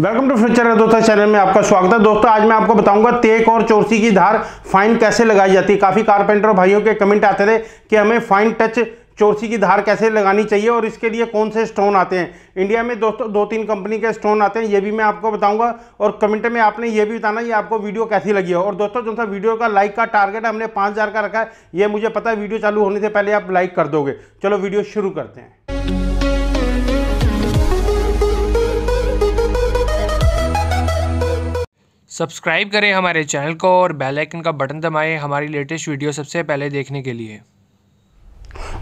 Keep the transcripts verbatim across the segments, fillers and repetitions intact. Welcome to future है दोस्तों, channel में आपका स्वागत है। दोस्तों आज मैं आपको बताऊंगा टेक और चोरसी की धार फाइन कैसे लगाई जाती है। काफ़ी कारपेंटर भाइयों के कमेंट आते थे कि हमें फाइन टच चोरसी की धार कैसे लगानी चाहिए और इसके लिए कौन से स्टोन आते हैं। इंडिया में दोस्तों दो तीन कंपनी के स्टोन आते हैं, ये भी मैं आपको बताऊंगा। और कमेंट में आपने ये भी बताना ये आपको वीडियो कैसी लगी हो। और दोस्तों जो सा वीडियो का लाइक का टारगेट हमने पाँच हज़ार का रखा है, ये मुझे पता है वीडियो चालू होने से पहले आप लाइक कर दोगे। चलो वीडियो शुरू करते हैं। सब्सक्राइब करें हमारे चैनल को और बेल आइकन का बटन दबाएं हमारी लेटेस्ट वीडियो सबसे पहले देखने के लिए।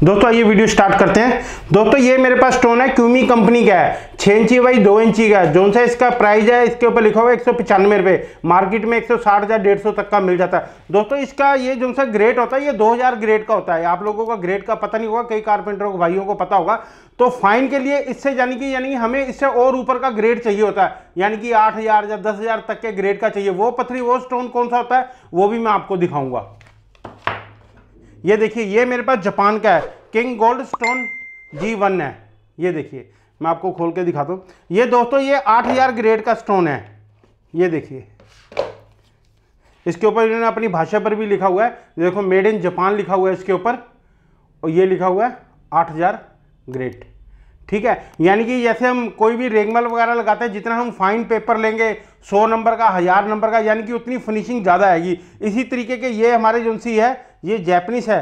दोस्तों ये वीडियो स्टार्ट करते हैं। दोस्तों ये मेरे पास स्टोन है, क्यूमी कंपनी का है, छः इंची बाई दो इंची का है। जोन सा इसका प्राइस है, इसके ऊपर लिखा हुआ है एक सौ पचानवे रुपये, मार्केट में एक सौ साठ हज़ार डेढ़ सौ तक का मिल जाता है। दोस्तों इसका ये जो सा ग्रेड होता है ये दो हज़ार ग्रेड का होता है। आप लोगों का ग्रेड का पता नहीं होगा, कई कारपेंटरों को भाइयों को पता होगा। तो फाइन के लिए इससे यानी कि यानी हमें इससे और ऊपर का ग्रेड चाहिए होता है, यानी कि आठ हज़ार या दस हज़ार तक के ग्रेड का चाहिए। वो पथरी वो स्टोन कौन सा होता है वो भी मैं आपको दिखाऊँगा। ये देखिए ये मेरे पास जापान का है, king gold stone G one है। ये देखिए मैं आपको खोल के दिखाता हूँ। ये दोस्तों ये आठ हज़ार ग्रेड का स्टोन है। ये देखिए इसके ऊपर इन्होंने अपनी भाषा पर भी लिखा हुआ है, देखो मेड इन जापान लिखा हुआ है इसके ऊपर, और ये लिखा हुआ है आठ हज़ार ग्रेड। ठीक है, यानी कि जैसे हम कोई भी रेगमल वगैरह लगाते हैं, जितना हम फाइन पेपर लेंगे सौ नंबर का हज़ार नंबर का, यानी कि उतनी फिनिशिंग ज़्यादा आएगी। इसी तरीके के ये हमारे जो सी है ये जैपनीस है,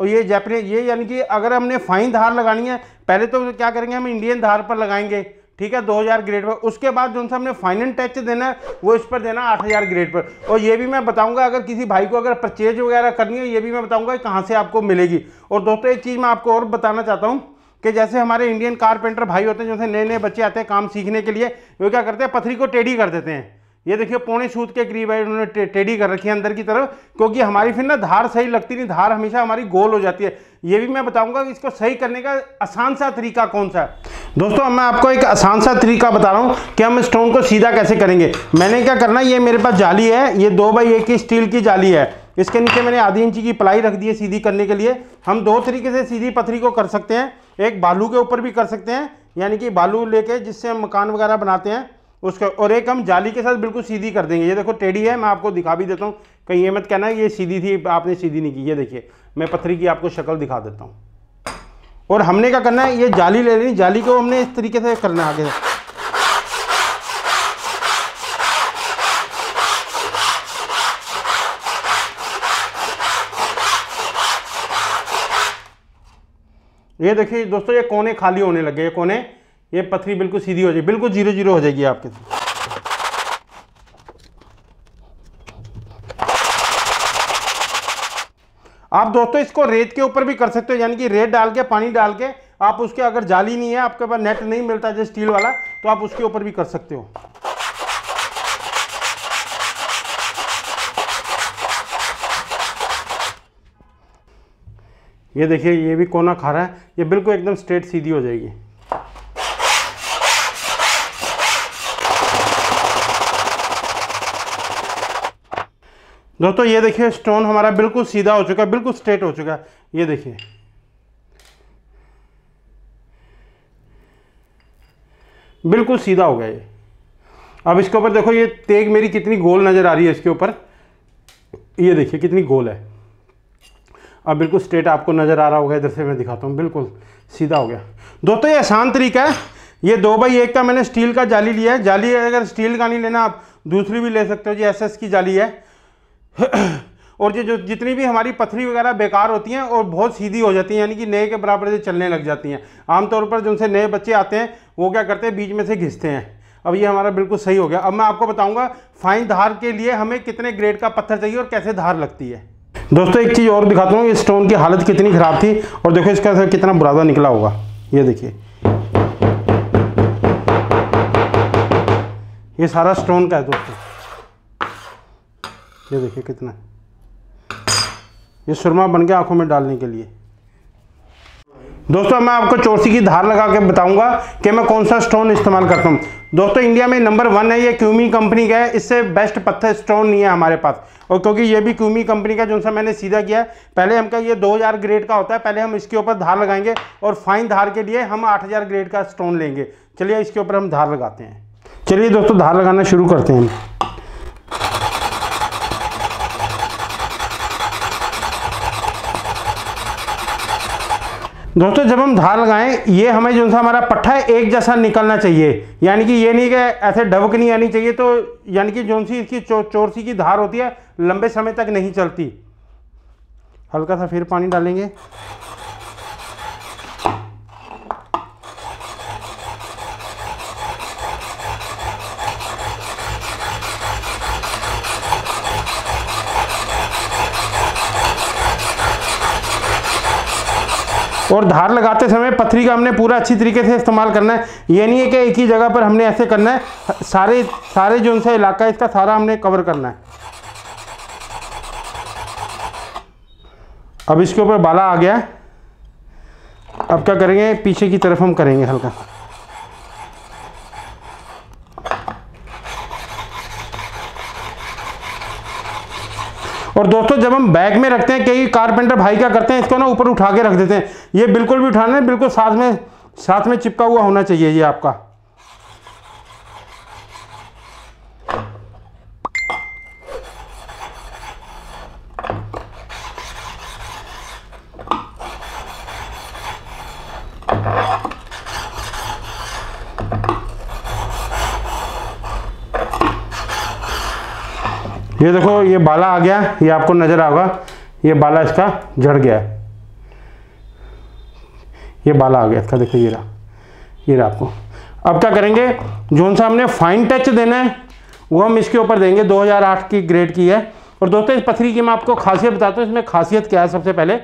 और ये जैपनीस ये यानी कि अगर हमने फाइन धार लगानी है पहले तो क्या करेंगे हम इंडियन धार पर लगाएंगे। ठीक है, दो हज़ार ग्रेड पर। उसके बाद जो सा हमने फाइनल टच देना है वो इस पर देना आठ हज़ार ग्रेड पर। और ये भी मैं बताऊंगा, अगर किसी भाई को अगर परचेज वगैरह करनी है ये भी मैं बताऊंगा कहाँ से आपको मिलेगी। और दोस्तों एक चीज़ मैं आपको और बताना चाहता हूँ कि जैसे हमारे इंडियन कारपेंटर भाई होते हैं, जैसे नए नए बच्चे आते हैं काम सीखने के लिए, वो क्या करते हैं पथरी को टेढ़ी कर देते हैं। ये देखिए पौने सूत के करीब है उन्होंने टेढ़ी कर रखी है अंदर की तरफ, क्योंकि हमारी फिर ना धार सही लगती नहीं, धार हमेशा हमारी गोल हो जाती है। ये भी मैं बताऊंगा कि इसको सही करने का आसान सा तरीका कौन सा है। दोस्तों मैं आपको एक आसान सा तरीका बता रहा हूँ कि हम स्टोन को सीधा कैसे करेंगे। मैंने क्या करना, ये मेरे पास जाली है, ये दो बाई एक की स्टील की जाली है, इसके नीचे मैंने आधी इंची की प्लाई रख दी है। सीधी करने के लिए हम दो तरीके से सीधी पथरी को कर सकते हैं, एक बालू के ऊपर भी कर सकते हैं, यानी कि बालू लेके जिससे हम मकान वगैरह बनाते हैं उसका, और एक हम जाली के साथ बिल्कुल सीधी कर देंगे। ये देखो टेढ़ी है, मैं आपको दिखा भी देता हूँ, कहीं ये मत कहना है ये सीधी थी आपने सीधी नहीं की। ये देखिए मैं पथरी की आपको शक्ल दिखा देता हूँ। और हमने क्या करना है, ये जाली ले लेनी, जाली को हमने इस तरीके से करना है आगे से। ये देखिए दोस्तों ये कोने खाली होने लगे, ये कोने ये पथरी बिल्कुल सीधी हो जाएगी, बिल्कुल जीरो जीरो हो जाएगी आपके साथ। आप दोस्तों इसको रेत के ऊपर भी कर सकते हो, यानी कि रेत डाल के पानी डाल के आप उसके, अगर जाली नहीं है आपके पास नेट नहीं मिलता जो स्टील वाला, तो आप उसके ऊपर भी कर सकते हो। ये देखिए ये भी कोना खा रहा है, ये बिल्कुल एकदम स्ट्रेट सीधी हो जाएगी। दोस्तों ये देखिए स्टोन हमारा बिल्कुल सीधा हो चुका है, बिल्कुल स्ट्रेट हो चुका है। ये देखिए बिल्कुल सीधा हो गया ये। अब इसके ऊपर देखो ये तेग मेरी कितनी गोल नज़र आ रही है इसके ऊपर, ये देखिए कितनी गोल है। अब बिल्कुल स्ट्रेट आपको नज़र आ रहा होगा, इधर से मैं दिखाता हूँ, बिल्कुल सीधा हो गया। दोस्तों ये आसान तरीका है। ये दो बाई एक का मैंने स्टील का जाली लिया है, जाली अगर स्टील का नहीं लेना आप दूसरी भी ले सकते हो, जी एस एस की जाली है। और ये जो जितनी भी हमारी पथरी वगैरह बेकार होती हैं और बहुत सीधी हो जाती हैं, यानी कि नए के बराबर से चलने लग जाती हैं। आमतौर पर जिनसे नए बच्चे आते हैं वो क्या करते हैं बीच में से घिसते हैं। अब ये हमारा बिल्कुल सही हो गया। अब मैं आपको बताऊंगा फाइन धार के लिए हमें कितने ग्रेड का पत्थर चाहिए और कैसे धार लगती है। दोस्तों एक चीज़ और दिखाता हूँ, इस स्टोन की हालत कितनी ख़राब थी और देखो इसका कितना बुरादा निकला होगा। ये देखिए ये सारा स्टोन का है दोस्तों, ये देखिए कितना, ये सुरमा बन गया आंखों में डालने के लिए। दोस्तों मैं आपको चोरसी की धार लगा के बताऊंगा कि मैं कौन सा स्टोन इस्तेमाल करता हूँ। दोस्तों इंडिया में नंबर वन है ये क्यूमी कंपनी का है, इससे बेस्ट पत्थर स्टोन नहीं है हमारे पास। और क्योंकि ये भी क्यूमी कंपनी का जो सा मैंने सीधा किया है, पहले हम क्या ये दो हज़ार ग्रेड का होता है, पहले हम इसके ऊपर धार लगाएंगे और फाइन धार के लिए हम आठ हज़ार ग्रेड का स्टोन लेंगे। चलिए इसके ऊपर हम धार लगाते हैं। चलिए दोस्तों धार लगाना शुरू करते हैं। दोस्तों जब हम धार लगाएं ये हमें जो सा हमारा पट्ठा है एक जैसा निकलना चाहिए, यानी कि ये नहीं कि ऐसे ढबक नहीं आनी चाहिए। तो यानी कि जो सी इसकी चो, चोरसी की धार होती है लंबे समय तक नहीं चलती। हल्का सा फिर पानी डालेंगे। और धार लगाते समय पथरी का हमने पूरा अच्छी तरीके से इस्तेमाल करना है। ये नहीं है कि एक ही जगह पर हमने ऐसे करना है, सारे सारे जो उनसे इलाका है इसका सारा हमने कवर करना है। अब इसके ऊपर बाला आ गया है। अब क्या करेंगे, पीछे की तरफ हम करेंगे हल्का। और दोस्तों जब हम बैग में रखते हैं, कई कारपेंटर भाई क्या करते हैं इसको ना ऊपर उठा के रख देते हैं, ये बिल्कुल भी उठाना है, बिल्कुल साथ में साथ में चिपका हुआ होना चाहिए ये आपका। ये देखो ये बाला आ गया, ये आपको नजर आएगा, ये बाला इसका झड़ गया है। ये बाला आ गया इसका, देखो ये रहा ये रहा आपको। अब क्या करेंगे, जोन सा हमने फाइन टच देना है वो हम इसके ऊपर देंगे। दो हज़ार आठ की ग्रेड की है। और दोस्तों इस पथरी की मैं आपको खासियत बताता हूँ, इसमें खासियत क्या है। सबसे पहले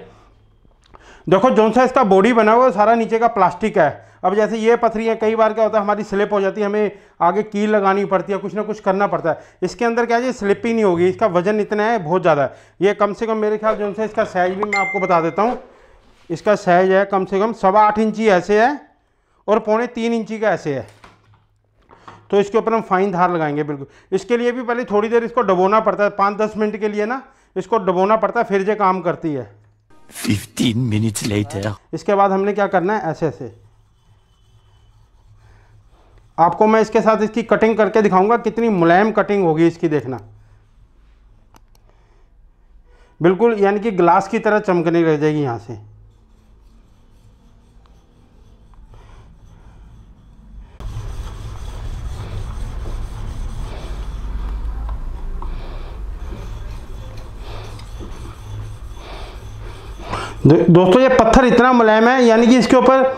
देखो जोन सा इसका बॉडी बना हुआ सारा नीचे का प्लास्टिक है। अब जैसे ये पथरी है, कई बार क्या होता है हमारी स्लिप हो जाती है, हमें आगे कील लगानी पड़ती है, कुछ ना कुछ करना पड़ता है। इसके अंदर क्या है, स्लिप ही नहीं होगी। इसका वजन इतना है बहुत ज़्यादा है। ये कम से कम मेरे ख्याल जो है इसका साइज़ भी मैं आपको बता देता हूँ। इसका साइज़ है कम से कम सवा आठ इंची ऐसे है और पौने तीन इंची का ऐसे है। तो इसके ऊपर हम फाइन धार लगाएंगे बिल्कुल। इसके लिए भी पहले थोड़ी देर इसको डबोना पड़ता है, पाँच दस मिनट के लिए ना इसको डबोना पड़ता है, फिर ये काम करती है। पंद्रह मिनट लेटर। इसके बाद हमने क्या करना है, ऐसे ऐसे आपको मैं इसके साथ इसकी कटिंग करके दिखाऊंगा कितनी मुलायम कटिंग होगी इसकी, देखना बिल्कुल यानी कि ग्लास की तरह चमकने लग जाएगी यहाँ से। दो, दोस्तों ये पत्थर इतना मुलायम है यानी कि इसके ऊपर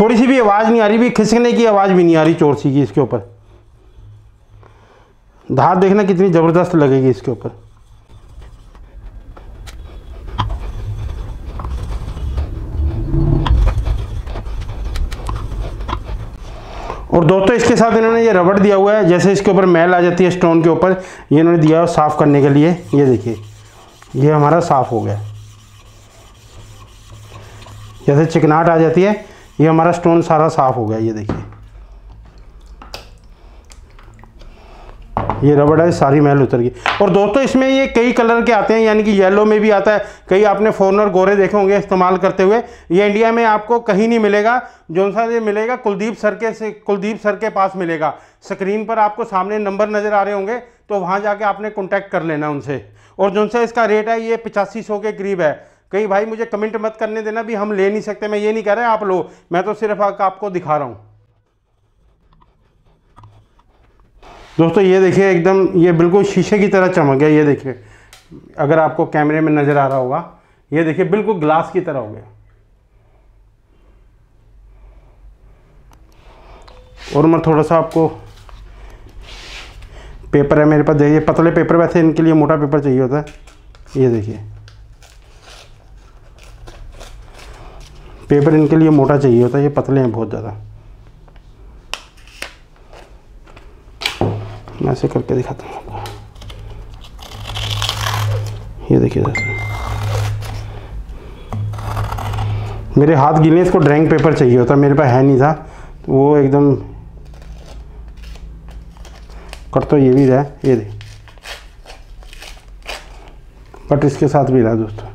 थोड़ी सी भी आवाज़ नहीं आ रही, भी खिसकने की आवाज़ भी नहीं आ रही चोरसी की। इसके ऊपर धार देखना कितनी ज़बरदस्त लगेगी इसके ऊपर। और दोस्तों इसके साथ इन्होंने ये रबड़ दिया हुआ है, जैसे इसके ऊपर मैल आ जाती है स्टोन के ऊपर, ये इन्होंने दिया है साफ़ करने के लिए। ये देखिए ये हमारा साफ़ हो गया, जैसे चिकनाहट आ जाती है, ये हमारा स्टोन सारा साफ हो गया। ये देखिए ये रबड़ है, सारी मैल उतर गई। और दोस्तों इसमें ये कई कलर के आते हैं, यानी कि येलो में भी आता है, कई आपने फॉरनर गोरे देखे होंगे इस्तेमाल करते हुए। ये इंडिया में आपको कहीं नहीं मिलेगा, जो सा ये मिलेगा कुलदीप सर के से कुलदीप सर के पास मिलेगा। स्क्रीन पर आपको सामने नंबर नज़र आ रहे होंगे, तो वहाँ जाके आपने कॉन्टैक्ट कर लेना उनसे। और जो सा इसका रेट है ये पचासी सौ के करीब है। कई भाई मुझे कमेंट मत करने देना भी हम ले नहीं सकते, मैं ये नहीं कह रहा आप लो, मैं तो सिर्फ आपको दिखा रहा हूँ। दोस्तों ये देखिए एकदम ये बिल्कुल शीशे की तरह चमक गया। ये देखिए अगर आपको कैमरे में नज़र आ रहा होगा, ये देखिए बिल्कुल ग्लास की तरह हो गया। और मैं थोड़ा सा आपको पेपर है मेरे पास, देखिए पतले पेपर, वैसे इनके लिए मोटा पेपर चाहिए होता है। ये देखिए पेपर इनके लिए मोटा चाहिए होता है, ये पतले हैं बहुत ज़्यादा। मैं ऐसे करके दिखाता हूँ आपको, ये देखिए जैसे मेरे हाथ गीले, इसको ड्राइंग पेपर चाहिए होता, मेरे पास है नहीं था, तो वो एकदम कट तो ये भी रहा है, ये देखिए कट इसके साथ भी रहा। दोस्तों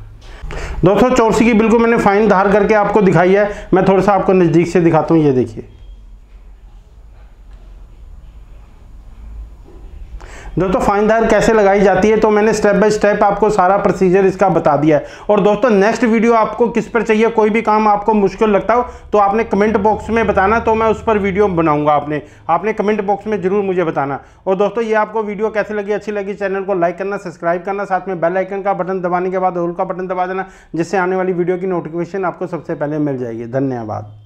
दोस्तों चोरसी की बिल्कुल मैंने फाइन धार करके आपको दिखाई है, मैं थोड़ा सा आपको नज़दीक से दिखाता हूँ। ये देखिए दोस्तों फाइन धार कैसे लगाई जाती है तो मैंने स्टेप बाय स्टेप आपको सारा प्रोसीजर इसका बता दिया है। और दोस्तों नेक्स्ट वीडियो आपको किस पर चाहिए, कोई भी काम आपको मुश्किल लगता हो तो आपने कमेंट बॉक्स में बताना, तो मैं उस पर वीडियो बनाऊंगा। आपने आपने कमेंट बॉक्स में जरूर मुझे बताना। और दोस्तों ये आपको वीडियो कैसे लगी, अच्छी लगी, चैनल को लाइक करना, सब्सक्राइब करना, साथ में बेल आइकन का बटन दबाने के बाद ऑल का बटन दबा देना, जिससे आने वाली वीडियो की नोटिफिकेशन आपको सबसे पहले मिल जाएगी। धन्यवाद।